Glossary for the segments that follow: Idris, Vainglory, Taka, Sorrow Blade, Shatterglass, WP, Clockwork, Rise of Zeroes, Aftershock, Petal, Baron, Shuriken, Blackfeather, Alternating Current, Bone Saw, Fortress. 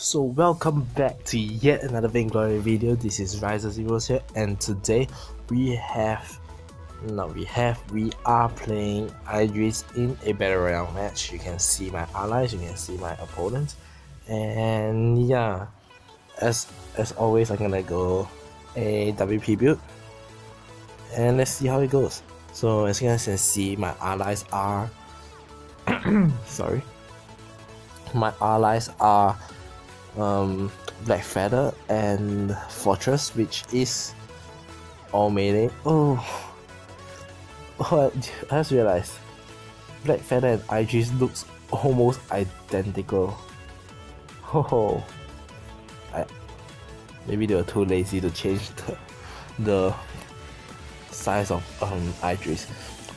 So welcome back to yet another Vainglory video. This is Rise of Zeroes here, and today we are playing Idris in a battle royale match. You can see my allies, you can see my opponents, and yeah, as always I'm gonna go a WP build, and let's see how it goes. So as you guys can see, my allies are Blackfeather and Fortress, which is all melee. Oh, I just realized Blackfeather and Idris looks almost identical. Oh, maybe they were too lazy to change the size of Idris.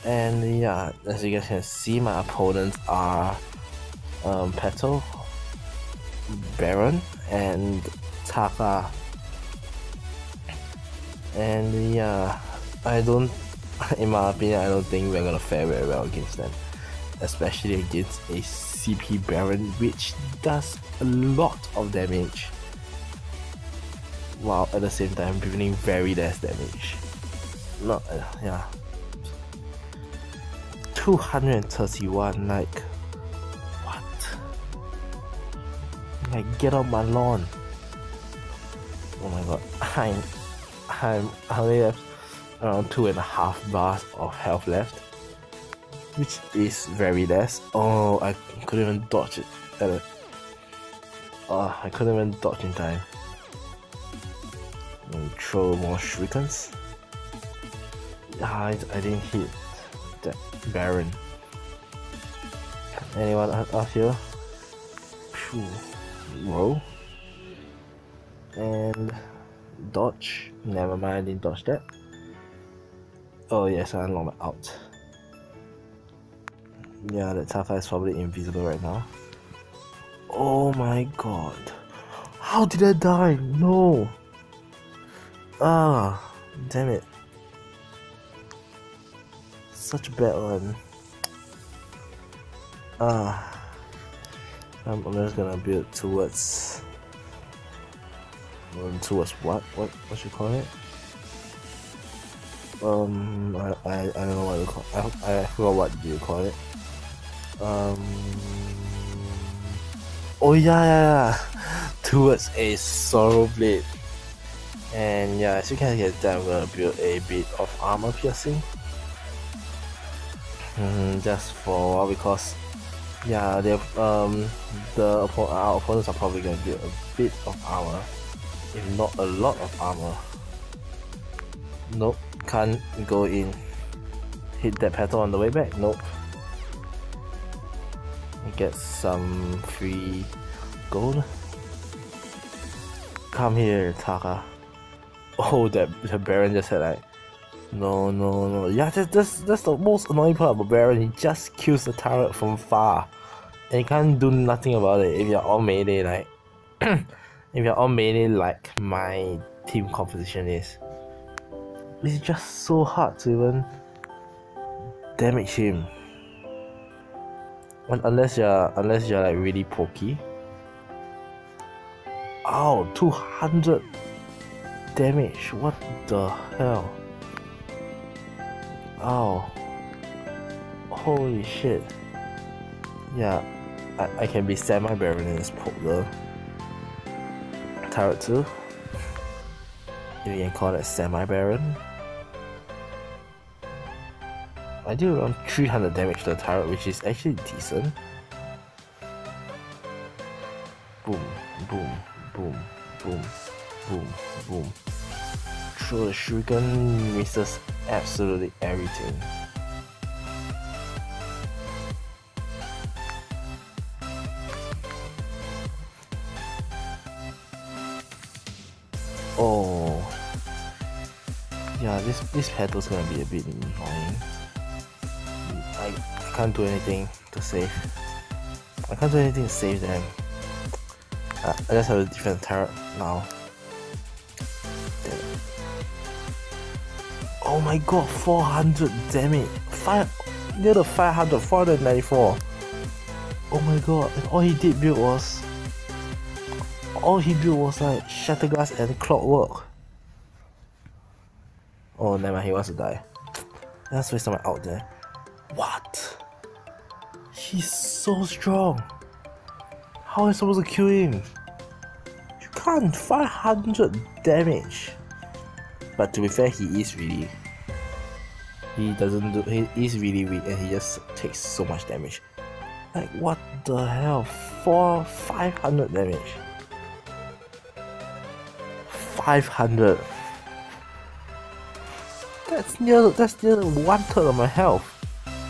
And yeah, as you guys can see, my opponents are Petal, Baron, and Taka. And yeah, in my opinion, I don't think we're gonna fare very well against them, especially against a CP Baron which does a lot of damage while at the same time dealing very less damage. Not yeah, 231, like, like, get off my lawn. Oh my god, I only have around 2.5 bars of health left, which is very less. Oh, I couldn't even dodge it. Oh, I couldn't even dodge in time. And throw more shurikens. I didn't hit that Baron. Anyone out here? Phew. Roll and dodge. Never mind, I didn't dodge that. Oh yes, I unlocked my out. Yeah, that Taka is probably invisible right now. Oh my god, how did I die? No. Ah, damn it. Such a bad one. Ah. I'm just gonna build towards what you call it? I don't know what to call it. I forgot what you call it. Oh yeah. Towards a Sorrow Blade. And yeah, as you can get that, I'm gonna build a bit of armor piercing. Just for because yeah, our opponents are probably going to build a bit of armor, if not a lot of armor. Nope, can't go in. Hit that Petal on the way back. Nope. Get some free gold. Come here, Taka. Oh, the Baron just said like, no. Yeah, that's the most annoying part about Baron. He just kills the turret from far, and you can't do nothing about it if you're all melee like like my team composition is. It's just so hard to even damage him. And unless you're like really pokey. Ow, 200 damage, what the hell? Ow, holy shit. Yeah, I can be semi-Baron in this poke though. Turret 2, if you can call it semi-Baron. I do around 300 damage to the turret, which is actually decent. Boom, boom, boom, boom, boom, boom. Throw the shuriken, misses absolutely everything. Oh yeah, this Petal's gonna be a bit annoying. I can't do anything to save. I can't do anything to save them. I just have a different turret now. Oh my god, 400 damage, near the 500, 494. Oh my god, and all he did build was all he built was like Shatterglass and Clockwork. Oh, never mind, he wants to die. Let's waste someone out there. What? He's so strong. How am I supposed to kill him? You can't. 500 damage. But to be fair, he is really. He is really weak, and he just takes so much damage. Like what the hell? 500 damage. 500. That's near 1/3 of my health.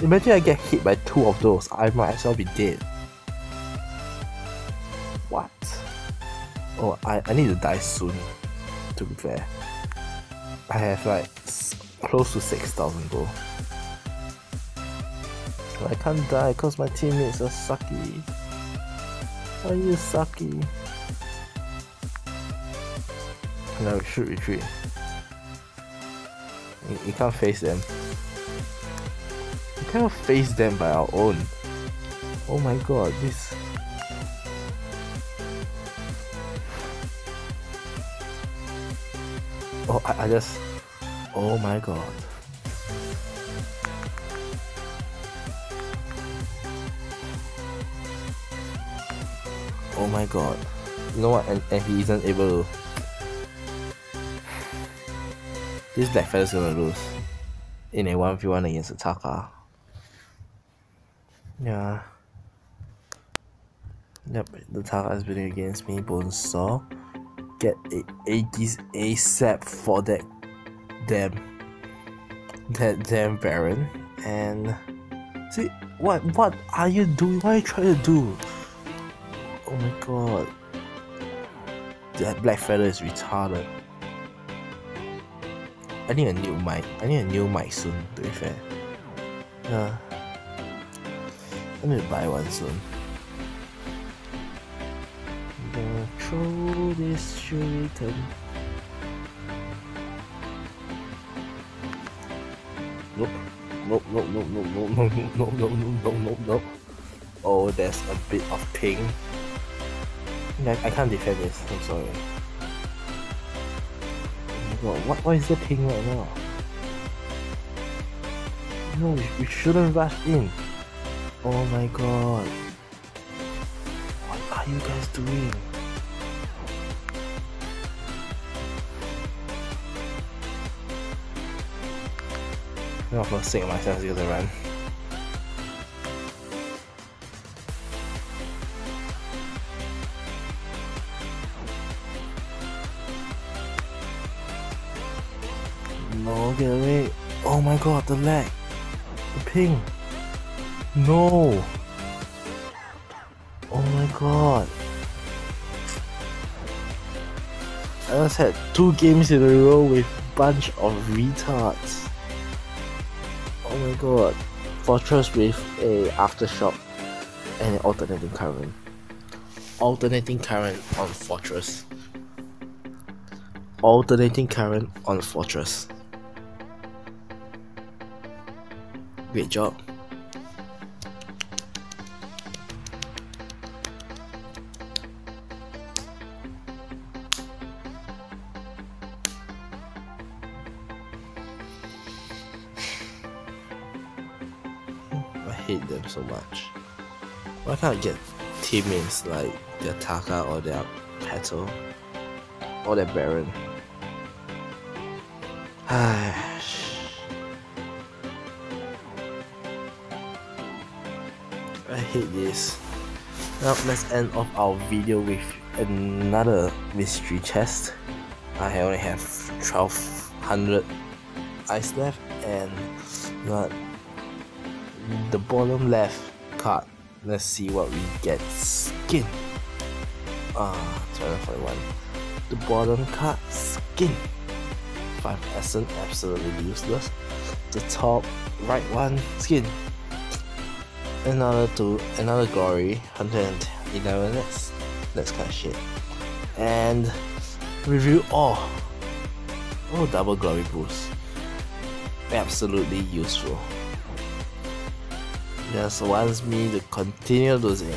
Imagine I get hit by 2 of those, I might as well be dead. What? Oh, I need to die soon, to be fair. I have like close to 6,000 gold. I can't die because my teammates are sucky. Why are you sucky? Now we should retreat. We can't face them. We cannot face them by our own. Oh my god, this. Oh, I just. Oh my god. Oh my god. You know what? And he isn't able to. This Blackfeather's gonna lose in a 1v1 against a Taka. Yeah. Yep, the Taka is bidding against me. Bone Saw. Get a 80s ASAP for that damn Baron. And see what are you doing? What are you trying to do? Oh my god. That Blackfeather is retarded. I need a new mic. I need a new mic soon, to be fair. Yeah. I need to buy one soon. I'm gonna throw this shuriken. Nope. Nope, nope, nope, nope, nope, nope, nope, nope, nope, nope, nope. Oh, there's a bit of ping. I can't defend this, I'm sorry. What is the ping right now? No, we shouldn't rush in. Oh my god. What are you guys doing? I'm not sick of myself because I ran. No, get away. Oh my god, the lag. The ping. No. Oh my god. I just had 2 games in a row with bunch of retards. Oh my god. Fortress with a Aftershock and an Alternating Current. Alternating Current on Fortress. Alternating Current on Fortress. Great job. I hate them so much. Why can't I get teammates like their Taka or their Petal or their Baron? I hate this. Now let's end off our video with another mystery chest. I only have 1200 ice left, and got the bottom left card. Let's see what we get. Skin. Ah, 241. The bottom card, skin. 5 essence, absolutely useless. The top right one, skin. Another glory, 111. That's kind of shit. And review all. Oh, double glory boost. Absolutely useful. Just wants me to continue losing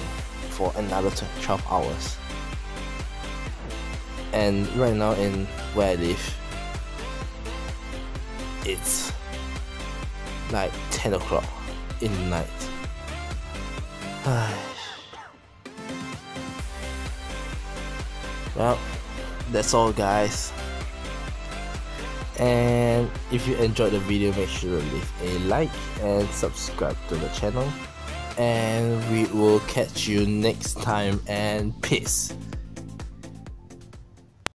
for another 12 hours. and right now in where I live, it's like 10 o'clock in the night. Well, that's all guys, and if you enjoyed the video, make sure to leave a like and subscribe to the channel, and we will catch you next time, and peace.